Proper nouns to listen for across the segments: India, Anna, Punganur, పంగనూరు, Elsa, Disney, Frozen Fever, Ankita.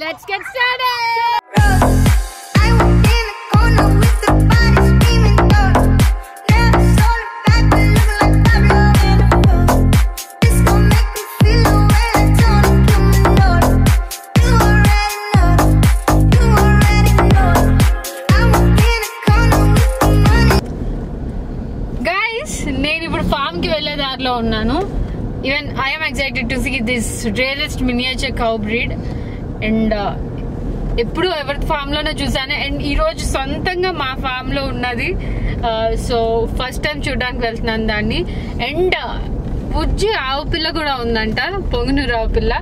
Let's get started! Even I am excited to see this rarest miniature cow breed and eppudu evarth farm lo na chusana and ee roju sontanga ma farm lo unnadi so first time chudaniki veltunnan danni and bujji aavu pilla kuda undanta Punganur aavu pilla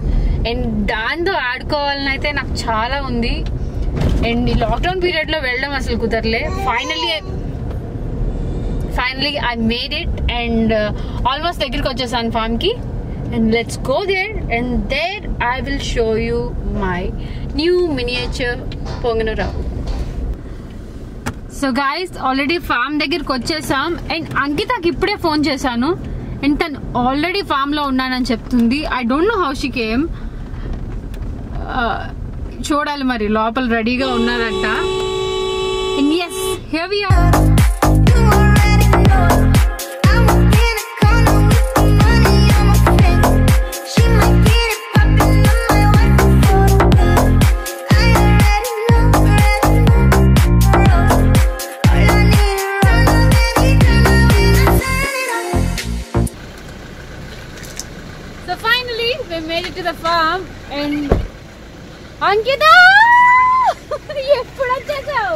and daando aadukovalani aithe naaku chaala undi and ee lockdown period lo vellam asalu kudarle finally I made it and almost దగ్గరికి వచ్చేసాను farm కి and let's go there and there I will show you my new miniature Punganur. So guys already farm దగ్గరికి వచ్చేసాం and అంకితకి ఇప్పుడే phone చేశాను and తను already farm లో ఉన్నానని చెప్తుంది. I don't know how she came. చూడాలి మరి లోపల రెడీగా ఉన్నారంట and yes here we are. Farm and Ankita ఎప్పుడు వచ్చావు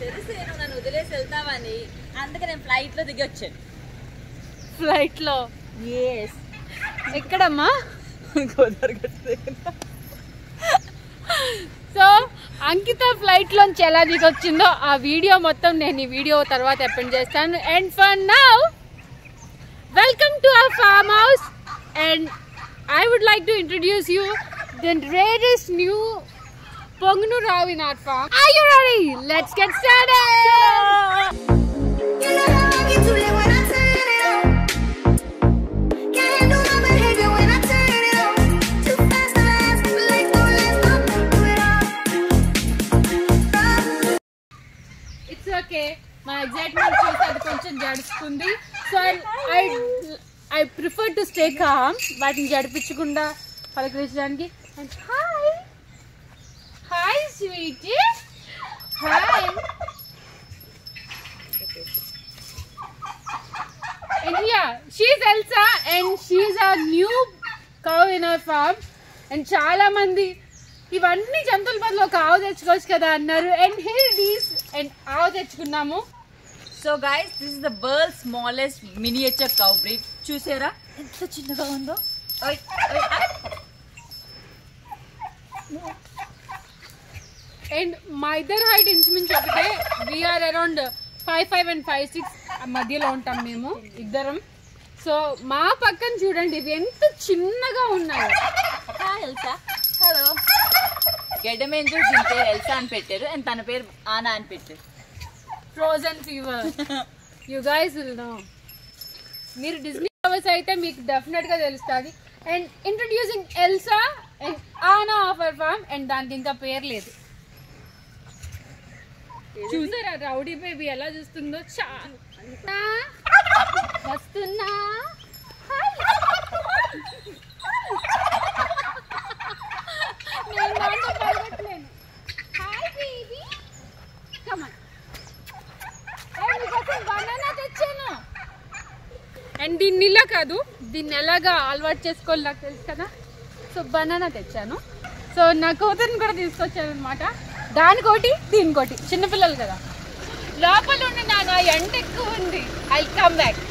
తెలుసే నన్ను వదిలేసి వెళ్తావని అందుకే నేను ఫ్లైట్ లో దిగి వచ్చాను ఫ్లైట్ లో yes ఎక్కడమ్మా గోదర్గట్టు సో అంకిత ఫ్లైట్ లోంచి ఎలా దిగి వచ్చిందో ఆ వీడియో మొత్తం నేను ఈ వీడియో తర్వాత అప్లోడ్ చేస్తాను and for now welcome to our farm house and I would like to introduce you the rarest new Punganur in our farm. Are you ready? Let's get started! You know how I get to live when I turn it on. Can't handle my behavior when I turn it on. Too fast and I ask for like don't let my mind do it all. It's okay. My excitement shows that the function jadustundi. So I prefer to stay calm వాటిని జడిపించకుండా పలకరించడానికి and hi sweetie hi and yeah she's Elsa and she's our new cow in our farm and చాలా మంది ఇవన్నీ జంతువుల బదులు కావు తెచ్చుకోవచ్చు కదా అన్నారు and here it is and ఆవు తెచ్చుకున్నాము. So guys, this is the world's smallest miniature cow breed. Chusera, it's such a little one though. Oi, oi. And my other height inchmin chokite. We are around 5'5" and 5'6". Madhyalo untam memo. Iddaram. So ma pakkan chudandi. Enta chinnaga unnaru. Hi Elsa. Hello. Gedam endu dinte Elsa an pettaru and tana peru Anna an pettaru. Frozen fever. You guys will know. Meer Disney lovers aithe meek definite ga telustadi. And introducing Elsa and Anna of our farm and daniki inka peru ledu. Chusara rowdy baby ela chustundo cha. Vastunna. Hi. Nenu nanta parigetlenu. Hi baby. Come on. And దీన్ని ఇలా కాదు దీన్ని ఎలాగా అలవాటు చేసుకోవాలి నాకు తెలుసు కదా సో బనానా తెచ్చాను సో నా కూతురుని కూడా తీసుకొచ్చాను అనమాట దానికోటి దీనికోటి చిన్నపిల్లలు కదా లోపల ఉండి నా ఎండ ఎక్కువ ఉంది I come back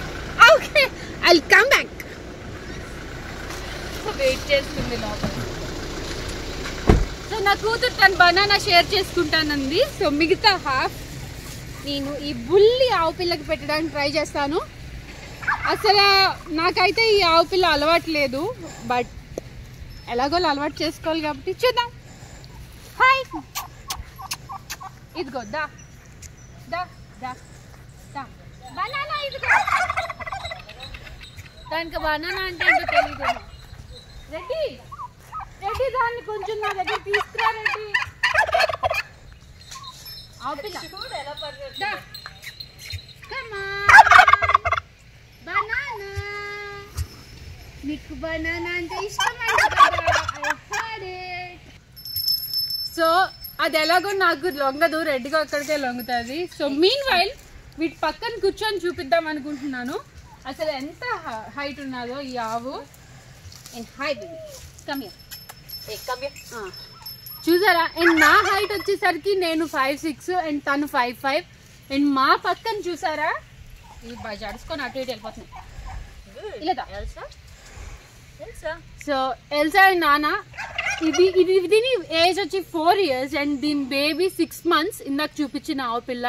so wait చేస్తుంది లోపల సో నా కూతురు తను బనానా షేర్ చేసుకుంటానంది సో మిగతా హాఫ్ నేను ఈ బుల్లి ఆవు పిల్లకి పెట్టడానికి ట్రై చేస్తాను. అసలు నాకైతే ఈ ఆవు పిల్ల అలవాటు లేదు బట్ ఎలాగో అలవాటు చేసుకోవాలి కాబట్టి చూద్దాం. హాయ్ ఇదిగో దా దా దా దా బనానా ఇదిగో దానికి బనానా అంటే ఏంటో తెలియదు రెడీ ప్రతిదాన్ని కొంచెం నా దగ్గర తీసుకురారేంటి ఆపిలా చూడు ఎలా పర్లేదు కమ్ ఆన్ బనానా నీకు బనానా అంటే ఇష్టమైంది కదా ఐ హాడ్ ఇట్ సో అది ఎలాగో నాకు లొంగదు రెడ్డిగా అక్కడికే లొంగుతుంది సో మీన్ వైల్ వీటి పక్కన కూర్చొని చూపిద్దాం అనుకుంటున్నాను అసలు ఎంత హైట్ ఉన్నదో ఈ ఆవు అండ్ హైట్ కమ్ హియర్ ఏ కమ్ హియర్ ఆ చూసారా అండ్ నా హైట్ వచ్చేసరికి నేను 5'6" అండ్ తను 5'5" అండ్ మా పక్కన చూసారా ఈ బజార్స్కొని అటు ఇటు వెళ్ళిపోతున్నాయి ఇలాదా Elsa Elsa so Elsa and నానా ఇది దీని ఏజ్ వచ్చి 4 years అండ్ దీని బేబీ 6 months ఇందాక చూపించిన ఆవు పిల్ల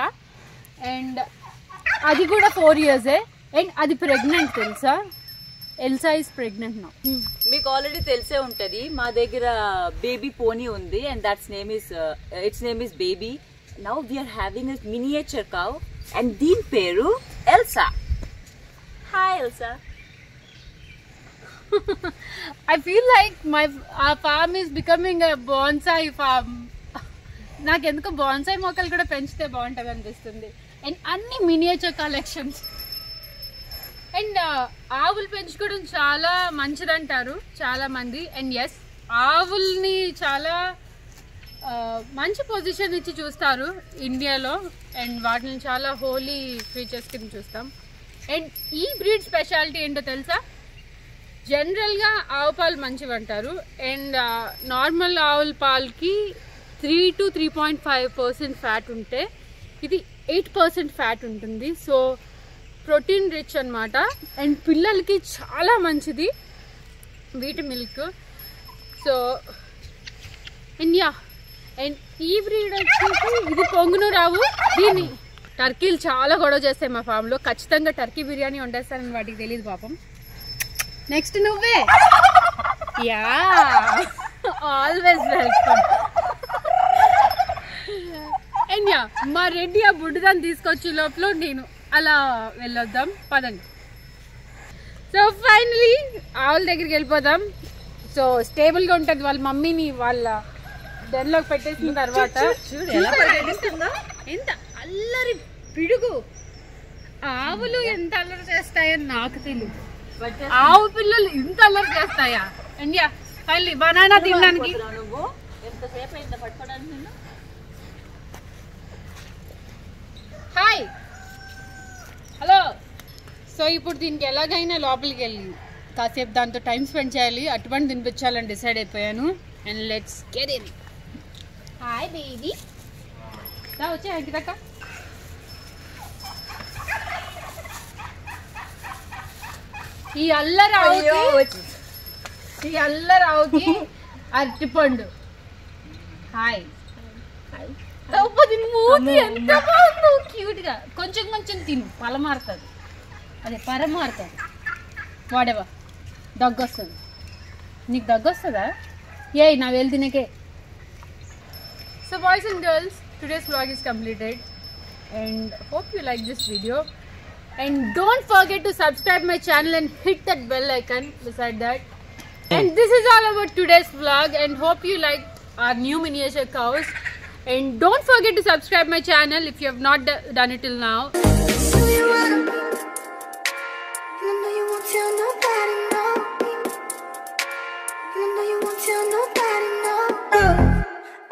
అండ్ అది కూడా 4 years అండ్ అది ప్రెగ్నెంట్ తెలుసా ఎల్సా ఈస్ ప్రెగ్నెంట్ నౌ మీకు ఆల్రెడీ తెలిసే ఉంటుంది మా దగ్గర బేబీ పోనీ ఉంది and its name is baby now we are having a miniature cow and దీని పేరు Elsa hi Elsa I feel like our farm is becoming a bonsai farm. నాకు ఎందుకు bonsai మొక్కలు కూడా పెంచితే బాగుంటది అనిపిస్తుంది అండ్ అన్ని మినియేచర్ కలెక్షన్స్ అండ్ ఆవులు పెంచుకోవడం చాలా మంచిదంటారు చాలా మంది అండ్ ఎస్ ఆవుల్ని చాలా మంచి పొజిషన్ ఇచ్చి చూస్తారు ఇండియాలో అండ్ వాటిని చాలా హోలీ క్రీచర్స్ కింద చూస్తాం అండ్ ఈ బ్రీడ్ స్పెషాలిటీ ఏంటో తెలుసా జనరల్గా ఆవు పాలు మంచివి అంటారు అండ్ నార్మల్ ఆవుల పాలకి 3 to 3.5% ఫ్యాట్ ఉంటే ఇది 8% ఫ్యాట్ ఉంటుంది సో ప్రోటీన్ రిచ్ అన్నమాట అండ్ పిల్లలకి చాలా మంచిది wheat milk so and yeah and ఈ బ్రీడ్ వచ్చేసి ఇది పొంగనూరు ఆవు దీని టర్కీలు చాలా గొడవ చేస్తాయి మా ఫామ్లో ఖచ్చితంగా టర్కీ బిర్యానీ వండేస్తానని వాటికి తెలియదు పాపం నెక్స్ట్ నువ్వే yeah always welcome and yeah మా రెడ్డి ఆ బుడ్డదాన్ని తీసుకొచ్చే లోపల నేను అలా వెళ్ళొద్దాం పదండి సో ఫైనలీ ఆవుల దగ్గరికి వెళ్ళిపోదాం సో స్టేబుల్గా ఉంటుంది వాళ్ళ మమ్మీని వాళ్ళ దానిలోకి పెట్టేసిన తర్వాత ఎంత అల్లరి పిడుగు ఆవులు ఎంత అల్లరి చేస్తాయని నాకు తెలియదు ఆవు పిల్లలు ఇంత అల్లరి చేస్తాయా అండ్ యా ఫైనలీ బనానా తినడానికి హాయ్ హలో సో ఇప్పుడు దీనికి ఎలాగైనా లోపలికి వెళ్ళి కాసేపు దాంతో టైం స్పెండ్ చేయాలి అటువంటి తినిపించాలని డిసైడ్ అయిపోయాను and let's get in hi baby దా వచ్చా ఇంటి దాకా ఈ అల్లరావుకి అరటిపండు హాయ్ మూతి ఎంత బాగుందో క్యూట్గా కొంచెం కొంచెం తిను పలమారుతుంది అదే పరమారుతుంది వాడేవా దగ్గొస్తుంది నీకు దగ్గొస్తుందా ఏ నా వెళ్ళి తినకే so boys and girls today's vlog is completed and hope you like this video and don't forget to subscribe my channel and hit that bell icon beside that and this is all about today's vlog and hope you like our new miniature cows and don't forget to subscribe my channel if you have not done it till now I know you won't tell nobody no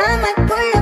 I might pull up